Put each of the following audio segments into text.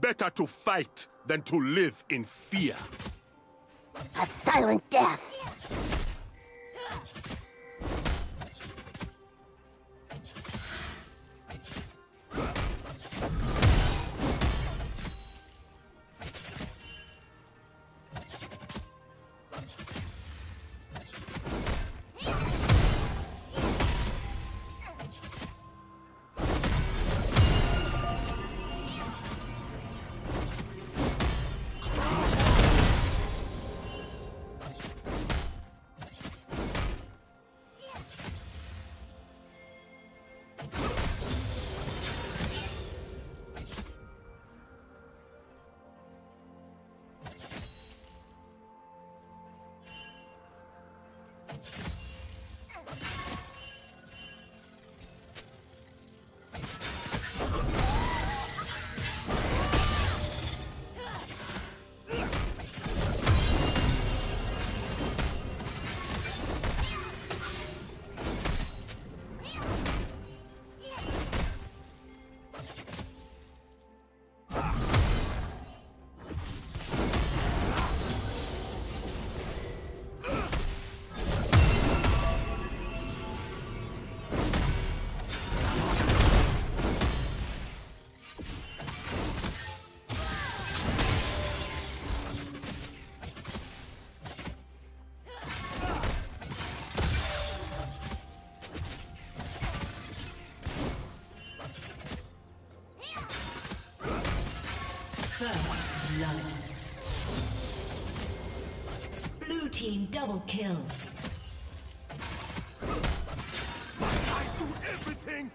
Better to fight than to live in fear. A silent death! First blood. Blue team double kill. I do everything.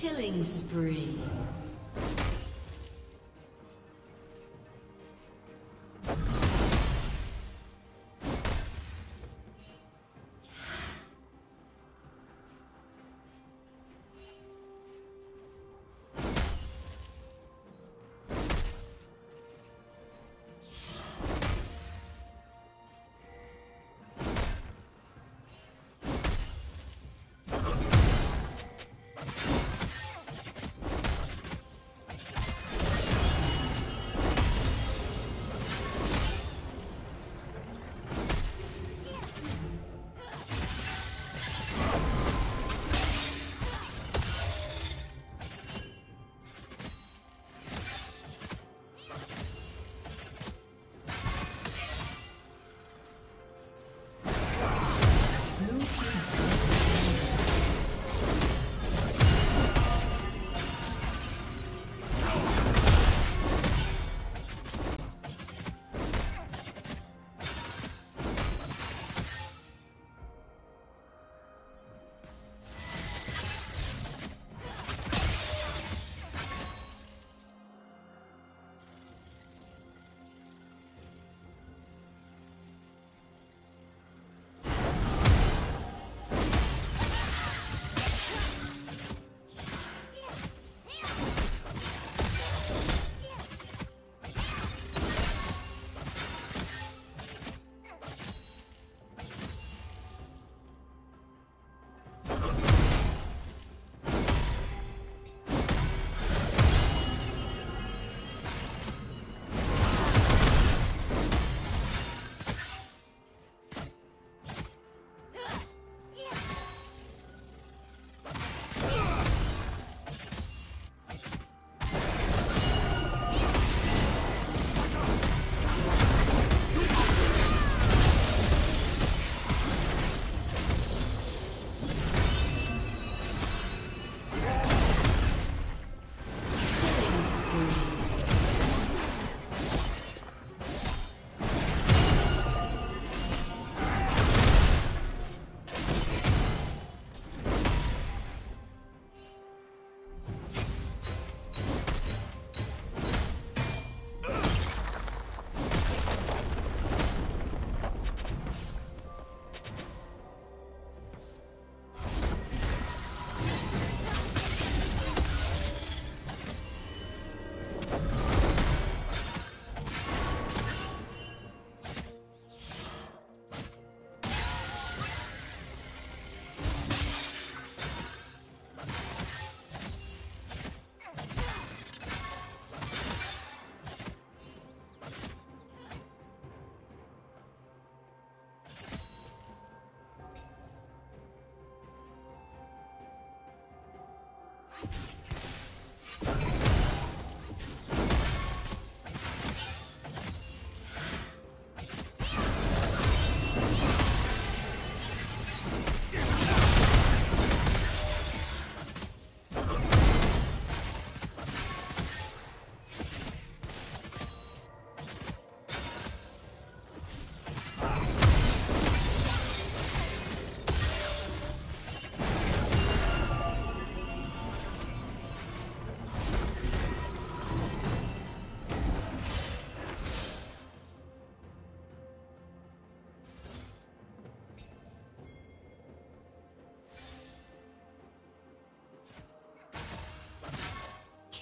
Killing spree.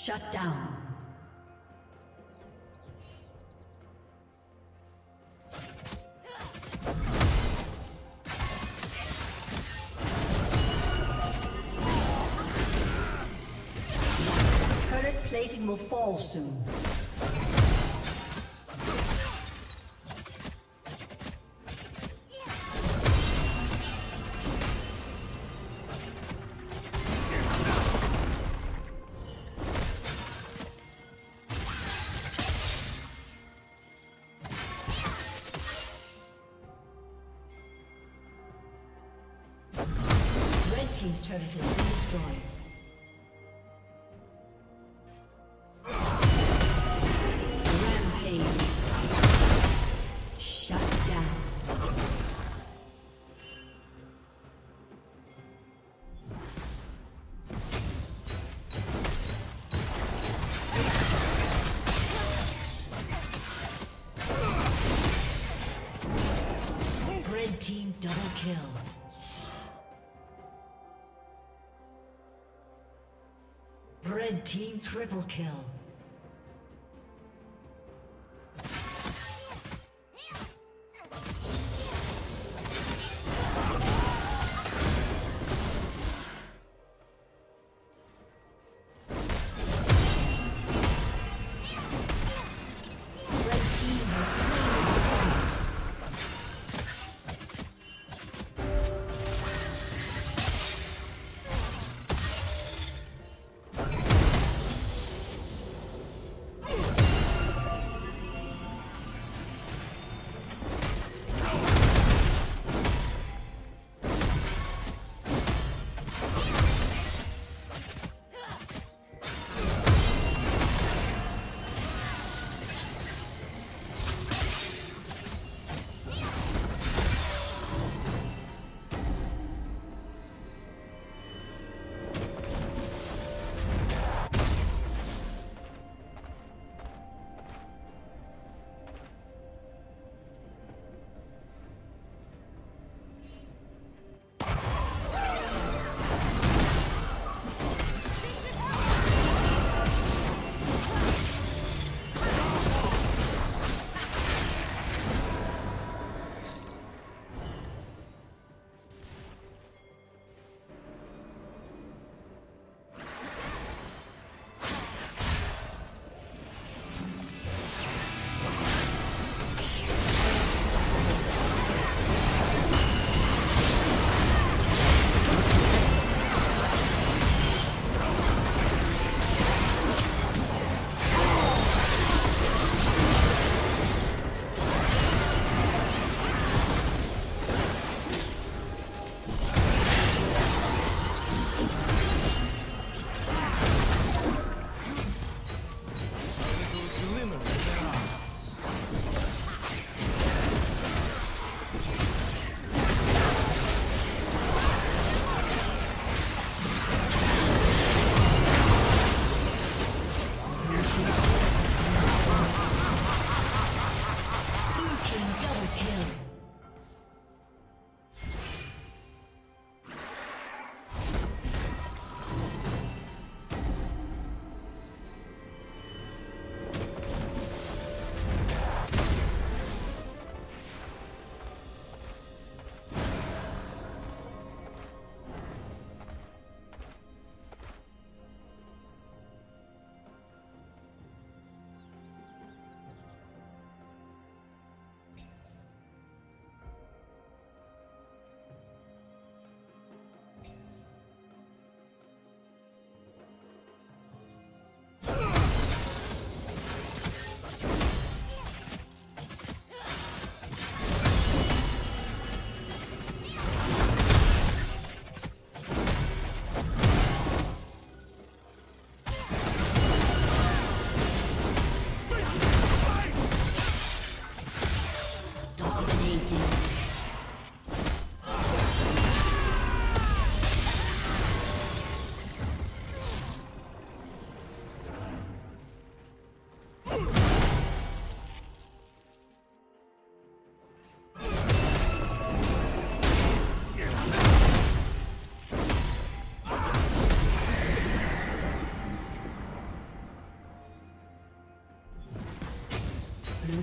Shut down. Shut down. Turret plating will fall soon. Team's turret has been destroyed. Red team triple kill. Blue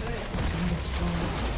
turret has been destroyed.